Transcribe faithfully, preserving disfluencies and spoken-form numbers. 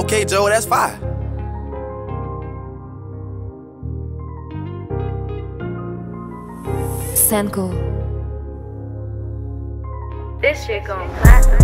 Okay, Joe, that's fine. Senkouu. This shit gon' clap.